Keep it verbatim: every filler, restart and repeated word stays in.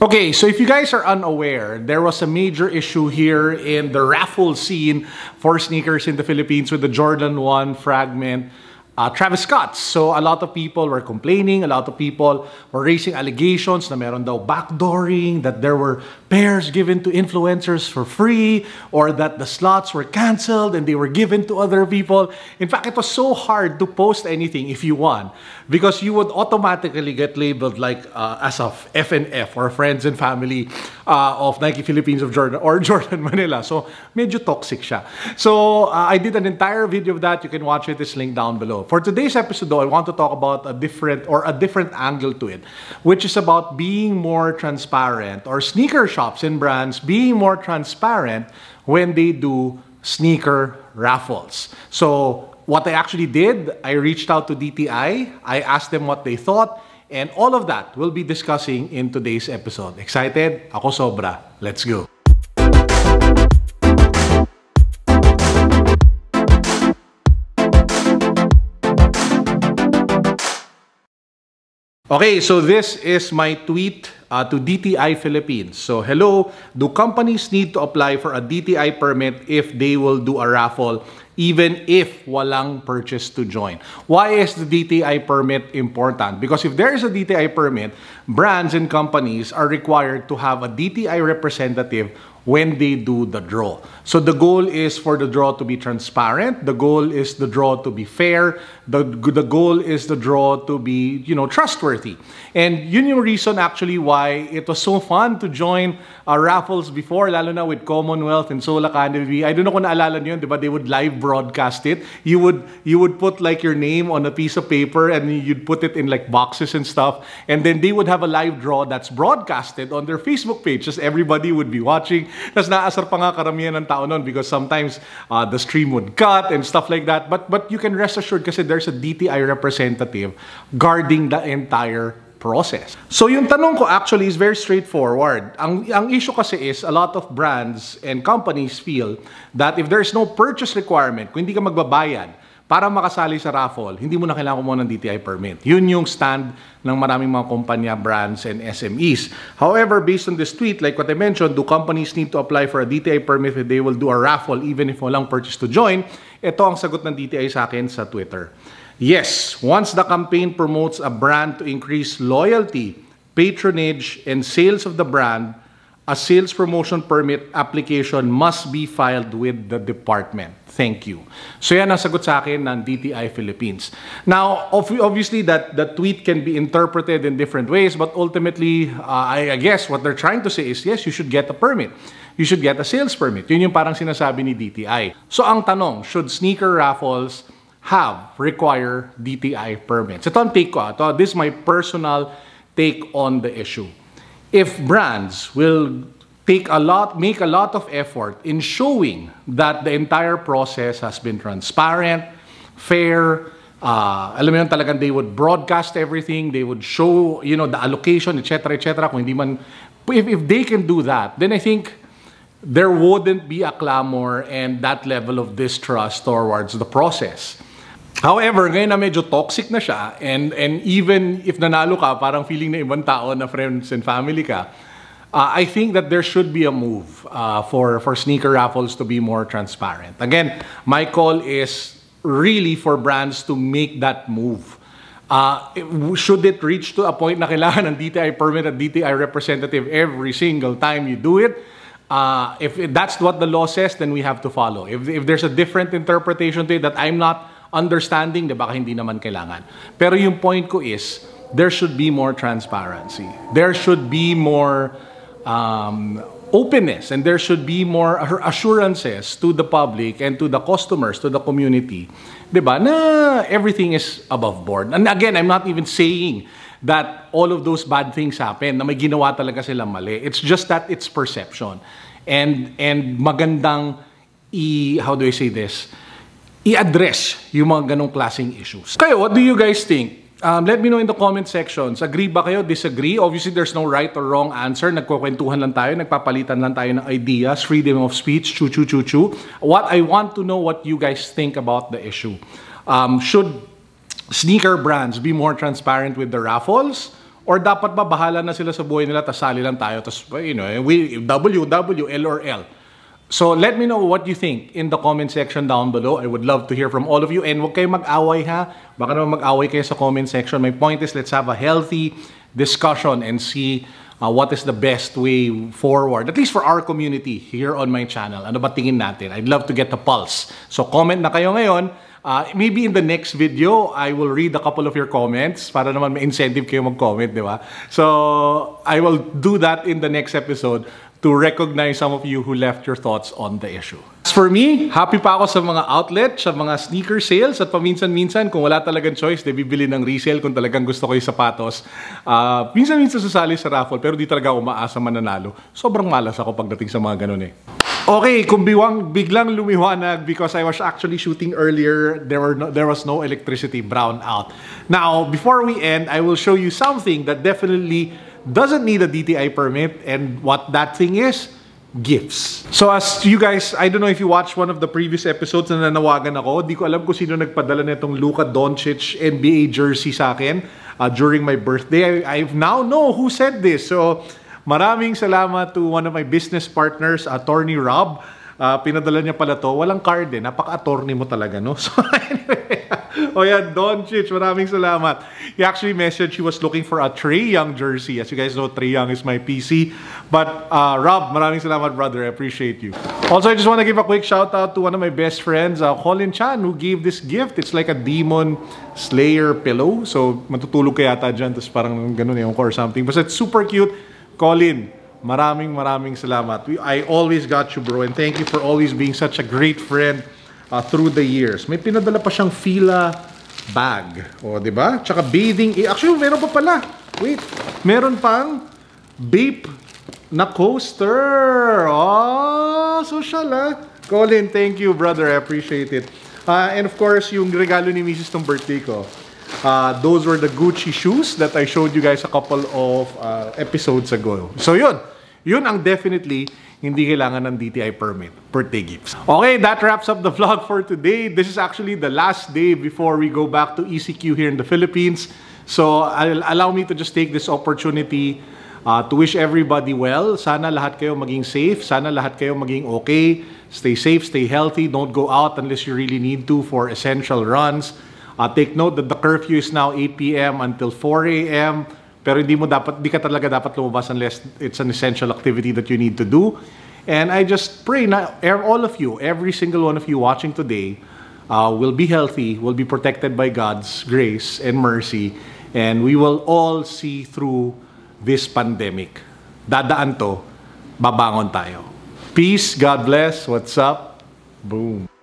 Okay, so if you guys are unaware, there was a major issue here in the raffle scene for sneakers in the Philippines with the Jordan one fragment, uh, Travis Scott. So a lot of people were complaining, a lot of people were raising allegations na meron daw backdooring, that there were pairs given to influencers for free, or that the slots were cancelled and they were given to other people. In fact, it was so hard to post anything if you won, because you would automatically get labeled like uh, as a F N F or friends and family uh, of Nike Philippines of Jordan or Jordan Manila. So, medyo toxic siya. So, uh, I did an entire video of that. You can watch it. It's linked down below. For today's episode, though, I want to talk about a different or a different angle to it, which is about being more transparent, or sneaker shops and brands being more transparent when they do sneaker raffles. So, what I actually did, I reached out to D T I, I asked them what they thought, and all of that we'll be discussing in today's episode. Excited? Ako sobra. Let's go! Okay, so this is my tweet uh, to D T I Philippines. So, hello, do companies need to apply for a D T I permit if they will do a raffle even if walang purchase to join? Why is the D T I permit important? Because if there is a D T I permit, brands and companies are required to have a D T I representative when they do the draw. So the goal is for the draw to be transparent. The goal is the draw to be fair. The, the goal is the draw to be, you know, trustworthy. And yun yung reason actually why it was so fun to join uh, raffles before, lalo na with Commonwealth and Sola Canary. I don't know kung naalala niyo yun, diba? They would live broadcast it. You would, you would put like your name on a piece of paper and you'd put it in like boxes and stuff. And then they would have a live draw that's broadcasted on their Facebook page. Just everybody would be watching. Tapos naasar pa nga karamihan ng tao nun because sometimes uh, the stream would cut and stuff like that. But, but you can rest assured kasi there's a D T I representative guarding the entire process. So yung tanong ko actually is very straightforward. Ang, ang issue kasi is a lot of brands and companies feel that if there's no purchase requirement, kung hindi ka magbabayad para makasali sa raffle, hindi mo na kailangan kumuha ng D T I permit. Yun yung stand ng maraming mga kumpanya, brands, and S M Es. However, based on this tweet, like what I mentioned, do companies need to apply for a D T I permit if they will do a raffle even if walang purchase to join? Ito ang sagot ng D T I sa akin sa Twitter. Yes, once the campaign promotes a brand to increase loyalty, patronage, and sales of the brand, a sales promotion permit application must be filed with the department. Thank you. So yan ang sagot sa akin ng D T I Philippines. Now, obviously that, that tweet can be interpreted in different ways, but ultimately, uh, I, I guess what they're trying to say is, yes, you should get a permit. You should get a sales permit. Yun yung parang sinasabi ni D T I. So ang tanong, should sneaker raffles have, require D T I permits? Ito ang take ko. Ito, this is my personal take on the issue. If brands will take a lot, make a lot of effort in showing that the entire process has been transparent, fair, uh, alam mo yun, talagang they would broadcast everything, they would show, you know, the allocation, et cetera, et cetera. Kung hindi man, if, if they can do that, then I think there wouldn't be a clamor and that level of distrust towards the process. However, ngayon na medyo toxic na siya, and, and even if nanalo ka, parang feeling na ibang tao na friends and family ka, uh, I think that there should be a move uh, for, for sneaker raffles to be more transparent. Again, my call is really for brands to make that move. Uh, should it reach to a point na kailangan ng D T I permit at D T I representative every single time you do it? Uh, if that's what the law says, then we have to follow. If, if there's a different interpretation to it that I'm not understanding, di ba, hindi naman kailangan. Pero yung point ko is, there should be more transparency. There should be more um, openness, and there should be more assurances to the public and to the customers, to the community, di ba, na everything is above board. And again, I'm not even saying that all of those bad things happen, na may ginawa talaga silang mali. It's just that it's perception. And, and magandang i, how do I say this? I-address yung mga ganong klaseng issues. Kayo, what do you guys think? Um, let me know in the comment sections. Agree ba kayo? Disagree? Obviously, there's no right or wrong answer. Nagkukwentuhan lang tayo, nagpapalitan lang tayo ng ideas, freedom of speech, chu-chu-chu-chu. What I want to know what you guys think about the issue. Um, should sneaker brands be more transparent with the raffles? Or dapat ba bahala na sila sa buhay nila, tas sali lang tayo, tas, you know, we, W, W, L, or L. So, let me know what you think in the comment section down below. I would love to hear from all of you. And huwag kayong mag-away, ha? Baka naman mag-away kayo sa comment section. My point is, let's have a healthy discussion and see uh, what is the best way forward. At least for our community here on my channel. Ano ba tingin natin? I'd love to get the pulse. So, comment na kayo ngayon. Uh, maybe in the next video, I will read a couple of your comments para naman may incentive kayo mag-comment, di ba? So, I will do that in the next episode to recognize some of you who left your thoughts on the issue. As for me, happy pa ako sa mga outlet, sa mga sneaker sales, at paminsan-minsan, kung wala talagang choice, de bibili ng resale kung talagang gusto ko yung sapatos. Uh, Minsan-minsan sasali sa raffle, pero di talaga ako maasa mananalo. Sobrang malas ako pagdating sa mga ganun eh. Okay, kung biwang, biglang lumiwanag because I was actually shooting earlier, there, were no, there was no electricity, brownout. Now, before we end, I will show you something that definitely doesn't need a D T I permit, and what that thing is, gifts. So as you guys, I don't know if you watched one of the previous episodes na nanawagan ako, di ko alam kung sino nagpadala nitong Luka Doncic N B A jersey sa akin uh, during my birthday. I, I now know who said this. So maraming salamat to one of my business partners, Attorney Rob. Uh, pinadala niya pala to. Walang card eh. Napaka-attorney mo talaga, no? So anyway, oh yeah, Doncic, maraming salamat. He actually messaged, he was looking for a Trey Young jersey. As you guys know, Trey Young is my P C. But uh, Rob, maraming salamat, brother. I appreciate you. Also, I just want to give a quick shout out to one of my best friends, uh, Colin Chan, who gave this gift. It's like a Demon Slayer pillow. So, matutulog ka yata dyan. Tapos parang ganun yung or something. But it's super cute. Colin, maraming maraming salamat. We, I always got you, bro. And thank you for always being such a great friend. Uh, through the years. May pinadala pa siyang Fila bag. O, diba? Tsaka bathing. Eh, actually, meron pa pala. Wait. Meron pang vape na coaster. Oh, social ah. Colin, thank you, brother. I appreciate it. Uh, and of course, yung regalo ni Missus ng birthday ko. Uh, those were the Gucci shoes that I showed you guys a couple of uh, episodes ago. So, yun. Yun ang definitely hindi kailangan ng D T I permit, birthday gifts. Okay, that wraps up the vlog for today. This is actually the last day before we go back to E C Q here in the Philippines. So, I'll, allow me to just take this opportunity uh, to wish everybody well. Sana lahat kayo maging safe. Sana lahat kayo maging okay. Stay safe, stay healthy. Don't go out unless you really need to for essential runs. Uh, take note that the curfew is now eight p m until four a m Pero hindi mo dapat, di ka talaga dapat lumabas unless it's an essential activity that you need to do. And I just pray na all of you, every single one of you watching today, uh, will be healthy, will be protected by God's grace and mercy, and we will all see through this pandemic. Dadaan to, babangon tayo. Peace, God bless, what's up? Boom.